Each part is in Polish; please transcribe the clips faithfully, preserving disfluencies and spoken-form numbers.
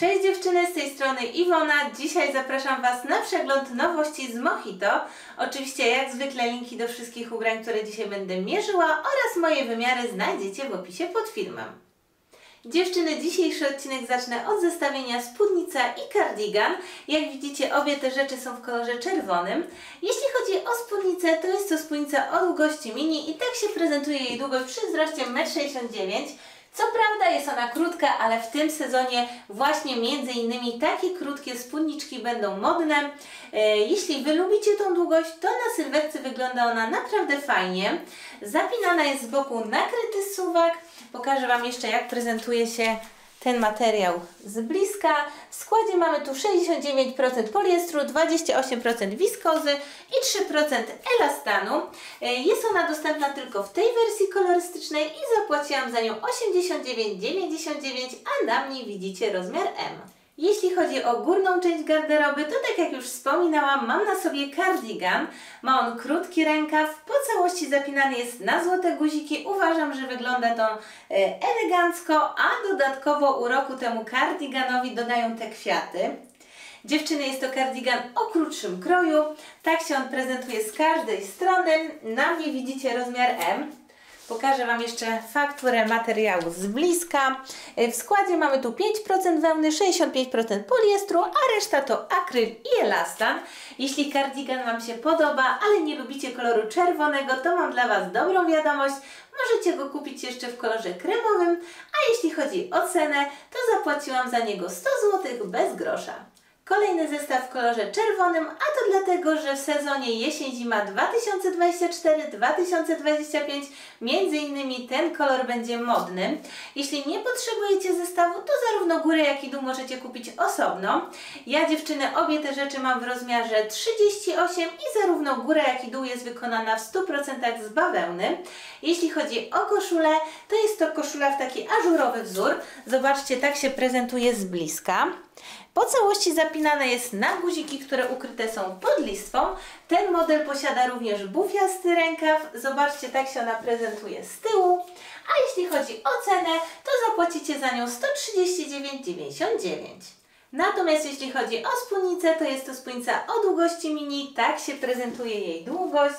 Cześć dziewczyny, z tej strony Iwona. Dzisiaj zapraszam Was na przegląd nowości z Mohito. Oczywiście jak zwykle linki do wszystkich ubrań, które dzisiaj będę mierzyła, oraz moje wymiary znajdziecie w opisie pod filmem. Dziewczyny, dzisiejszy odcinek zacznę od zestawienia spódnica i kardigan. Jak widzicie, obie te rzeczy są w kolorze czerwonym. Jeśli chodzi o spódnicę, to jest to spódnica o długości mini i tak się prezentuje jej długość przy wzroście metr sześćdziesiąt dziewięć. Co prawda jest ona krótka, ale w tym sezonie właśnie między innymi takie krótkie spódniczki będą modne. Jeśli Wy lubicie tą długość, to na sylwetce wygląda ona naprawdę fajnie. Zapinana jest z boku na kryty suwak. Pokażę Wam jeszcze, jak prezentuje się ten materiał z bliska. W składzie mamy tu sześćdziesiąt dziewięć procent poliestru, dwadzieścia osiem procent wiskozy i trzy procent elastanu. Jest ona dostępna tylko w tej wersji kolorystycznej i zapłaciłam za nią osiemdziesiąt dziewięć dziewięćdziesiąt dziewięć, a na mnie widzicie rozmiar M. Jeśli chodzi o górną część garderoby, to tak jak już wspominałam, mam na sobie kardigan. Ma on krótki rękaw, po całości zapinany jest na złote guziki. Uważam, że wygląda to elegancko, a dodatkowo uroku temu kardiganowi dodają te kwiaty. Dziewczyny, jest to kardigan o krótszym kroju. Tak się on prezentuje z każdej strony. Na mnie widzicie rozmiar M. Pokażę Wam jeszcze fakturę materiału z bliska. W składzie mamy tu pięć procent wełny, sześćdziesiąt pięć procent poliestru, a reszta to akryl i elastan. Jeśli kardigan Wam się podoba, ale nie lubicie koloru czerwonego, to mam dla Was dobrą wiadomość. Możecie go kupić jeszcze w kolorze kremowym, a jeśli chodzi o cenę, to zapłaciłam za niego sto złotych bez grosza. Kolejny zestaw w kolorze czerwonym, a to dlatego, że w sezonie jesień-zima dwa tysiące dwudziesty czwarty dwa tysiące dwudziesty piąty między innymi ten kolor będzie modny. Jeśli nie potrzebujecie zestawu, to zarówno górę, jak i dół możecie kupić osobno. Ja, dziewczyny, obie te rzeczy mam w rozmiarze trzydzieści osiem i zarówno górę, jak i dół jest wykonana w stu procentach z bawełny. Jeśli chodzi o koszulę, to jest to koszula w taki ażurowy wzór. Zobaczcie, tak się prezentuje z bliska. Po całości zapinane jest na guziki, które ukryte są pod listwą. Ten model posiada również bufiasty rękaw. Zobaczcie, tak się ona prezentuje z tyłu. A jeśli chodzi o cenę, to zapłacicie za nią sto trzydzieści dziewięć dziewięćdziesiąt dziewięć. Natomiast jeśli chodzi o spódnicę, to jest to spódnica o długości mini. Tak się prezentuje jej długość.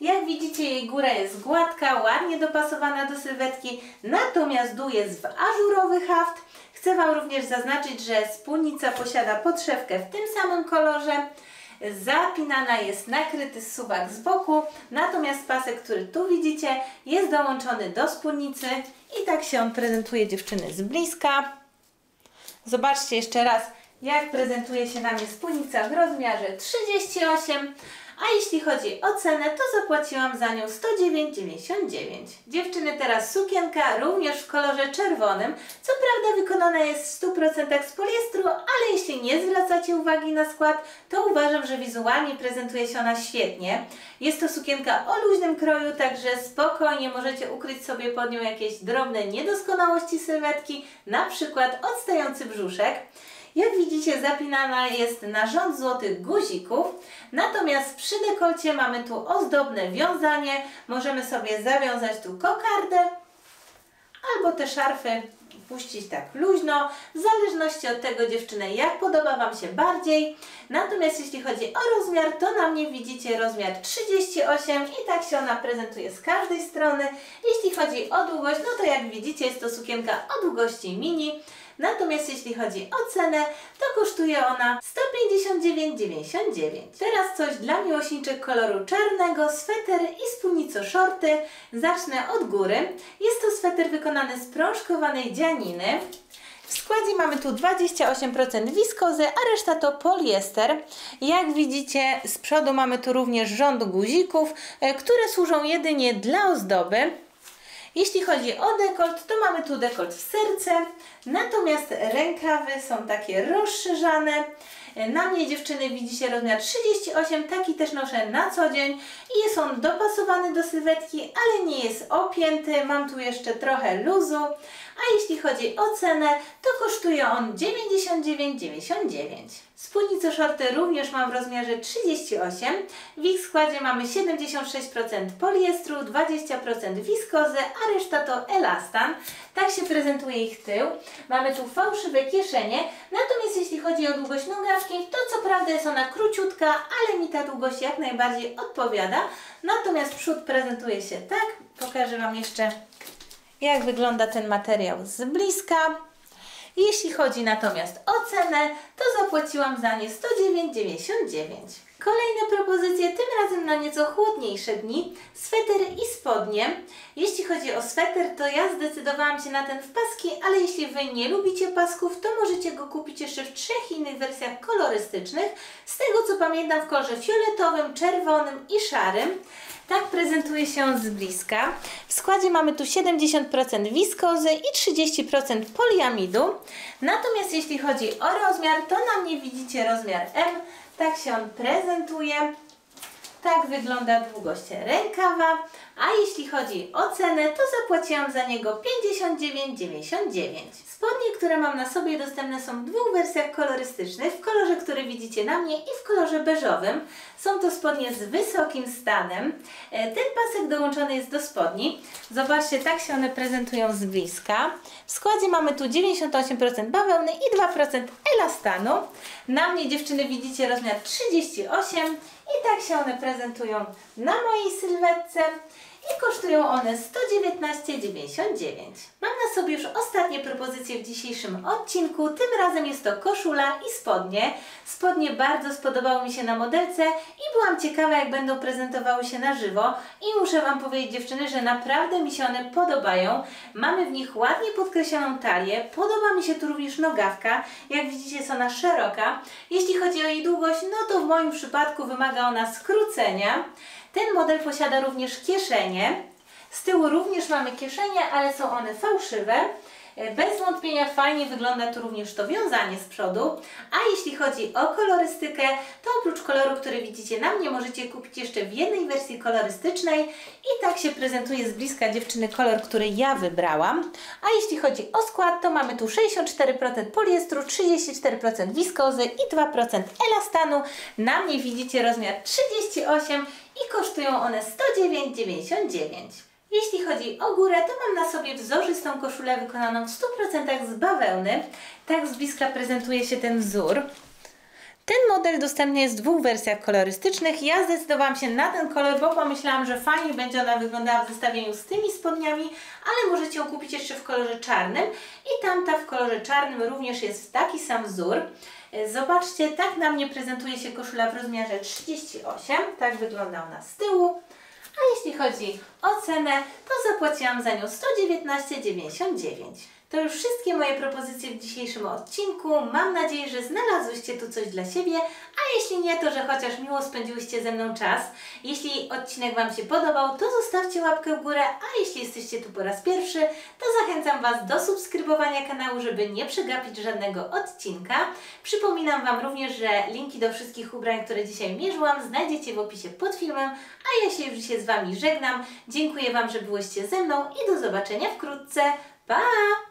Jak widzicie, jej góra jest gładka, ładnie dopasowana do sylwetki, natomiast dół jest w ażurowy haft. Chcę Wam również zaznaczyć, że spódnica posiada podszewkę w tym samym kolorze. Zapinana jest na kryty suwak z boku, natomiast pasek, który tu widzicie, jest dołączony do spódnicy i tak się on prezentuje, dziewczyny, z bliska. Zobaczcie jeszcze raz, jak prezentuje się nam spódnica w rozmiarze trzydzieści osiem. A jeśli chodzi o cenę, to zapłaciłam za nią sto dziewięć dziewięćdziesiąt dziewięć. Dziewczyny, teraz sukienka, również w kolorze czerwonym. Co prawda wykonana jest w stu procentach z poliestru, ale jeśli nie zwracacie uwagi na skład, to uważam, że wizualnie prezentuje się ona świetnie. Jest to sukienka o luźnym kroju, także spokojnie możecie ukryć sobie pod nią jakieś drobne niedoskonałości sylwetki, na przykład odstający brzuszek. Jak widzicie, zapinana jest na rząd złotych guzików, natomiast przy dekolcie mamy tu ozdobne wiązanie. Możemy sobie zawiązać tu kokardę albo te szarfy puścić tak luźno, w zależności od tego, dziewczyny, jak podoba Wam się bardziej. Natomiast jeśli chodzi o rozmiar, to na mnie widzicie rozmiar trzydzieści osiem i tak się ona prezentuje z każdej strony. Jeśli chodzi o długość, no to jak widzicie, jest to sukienka o długości mini. Natomiast jeśli chodzi o cenę, to kosztuje ona sto pięćdziesiąt dziewięć dziewięćdziesiąt dziewięć. Teraz coś dla miłośniczek koloru czarnego, sweter i spódnico shorty. Zacznę od góry. Jest to sweter wykonany z prążkowanej dzianiny. W składzie mamy tu dwadzieścia osiem procent wiskozy, a reszta to poliester. Jak widzicie, z przodu mamy tu również rząd guzików, które służą jedynie dla ozdoby. Jeśli chodzi o dekolt, to mamy tu dekolt w serce, natomiast rękawy są takie rozszerzane. Na mnie, dziewczyny, widzicie rozmiar trzydzieści osiem, taki też noszę na co dzień i jest on dopasowany do sylwetki, ale nie jest opięty, mam tu jeszcze trochę luzu. A jeśli chodzi o cenę, to kosztuje on dziewięćdziesiąt dziewięć dziewięćdziesiąt dziewięć. Spódnicę shorty również mam w rozmiarze trzydzieści osiem. W ich składzie mamy siedemdziesiąt sześć procent poliestru, dwadzieścia procent wiskozy, a reszta to elastan. Tak się prezentuje ich tył. Mamy tu fałszywe kieszenie, natomiast jeśli chodzi o długość nogawki, to co prawda jest ona króciutka, ale mi ta długość jak najbardziej odpowiada. Natomiast przód prezentuje się tak. Pokażę Wam jeszcze, jak wygląda ten materiał z bliska. Jeśli chodzi natomiast o cenę, to zapłaciłam za nie sto dziewięć dziewięćdziesiąt dziewięć. Kolejne propozycje, tym razem na nieco chłodniejsze dni, sweter i spodnie. Jeśli chodzi o sweter, to ja zdecydowałam się na ten w paski, ale jeśli Wy nie lubicie pasków, to możecie go kupić jeszcze w trzech innych wersjach kolorystycznych. Z tego co pamiętam, w kolorze fioletowym, czerwonym i szarym. Tak prezentuje się z bliska. W składzie mamy tu siedemdziesiąt procent wiskozy i trzydzieści procent poliamidu. Natomiast jeśli chodzi o rozmiar, to na mnie widzicie rozmiar M. Tak się on prezentuje. Tak wygląda długość rękawa. A jeśli chodzi o cenę, to zapłaciłam za niego pięćdziesiąt dziewięć dziewięćdziesiąt dziewięć. Spodnie, które mam na sobie, dostępne są w dwóch wersjach kolorystycznych, w kolorze, który widzicie na mnie, i w kolorze beżowym. Są to spodnie z wysokim stanem. Ten pasek dołączony jest do spodni. Zobaczcie, tak się one prezentują z bliska. W składzie mamy tu dziewięćdziesiąt osiem procent bawełny i dwa procent elastanu. Na mnie, dziewczyny, widzicie rozmiar trzydzieści osiem i tak się one prezentują na mojej sylwetce. I kosztują one sto dziewiętnaście dziewięćdziesiąt dziewięć. Mam na sobie już ostatnie propozycje w dzisiejszym odcinku. Tym razem jest to koszula i spodnie. Spodnie bardzo spodobały mi się na modelce i byłam ciekawa, jak będą prezentowały się na żywo. I muszę Wam powiedzieć, dziewczyny, że naprawdę mi się one podobają. Mamy w nich ładnie podkreśloną talię. Podoba mi się tu również nogawka. Jak widzicie, jest ona szeroka. Jeśli chodzi o jej długość, no to w moim przypadku wymaga ona skrócenia. Ten model posiada również kieszenie. Z tyłu również mamy kieszenie, ale są one fałszywe. Bez wątpienia fajnie wygląda tu również to wiązanie z przodu. A jeśli chodzi o kolorystykę, to oprócz koloru, który widzicie na mnie, możecie kupić jeszcze w jednej wersji kolorystycznej. I tak się prezentuje z bliska, dziewczyny, kolor, który ja wybrałam. A jeśli chodzi o skład, to mamy tu sześćdziesiąt cztery procent poliestru, trzydzieści cztery procent wiskozy i dwa procent elastanu. Na mnie widzicie rozmiar trzydzieści osiem i kosztują one sto dziewięć dziewięćdziesiąt dziewięć. Jeśli chodzi o górę, to mam na sobie wzorzystą koszulę wykonaną w stu procentach z bawełny. Tak z bliska prezentuje się ten wzór. Ten model dostępny jest w dwóch wersjach kolorystycznych. Ja zdecydowałam się na ten kolor, bo pomyślałam, że fajnie będzie ona wyglądała w zestawieniu z tymi spodniami, ale możecie ją kupić jeszcze w kolorze czarnym i tamta w kolorze czarnym również jest taki sam wzór. Zobaczcie, tak na mnie prezentuje się koszula w rozmiarze trzydzieści osiem, tak wygląda ona z tyłu. A jeśli chodzi o cenę, to zapłaciłam za nią sto dziewiętnaście dziewięćdziesiąt dziewięć. To już wszystkie moje propozycje w dzisiejszym odcinku. Mam nadzieję, że znalazłyście tu coś dla siebie, a jeśli nie, to że chociaż miło spędziłyście ze mną czas. Jeśli odcinek Wam się podobał, to zostawcie łapkę w górę, a jeśli jesteście tu po raz pierwszy, to zachęcam Was do subskrybowania kanału, żeby nie przegapić żadnego odcinka. Przypominam Wam również, że linki do wszystkich ubrań, które dzisiaj mierzyłam, znajdziecie w opisie pod filmem, a ja się już się z Wami żegnam. Dziękuję Wam, że byłyście ze mną i do zobaczenia wkrótce. Pa!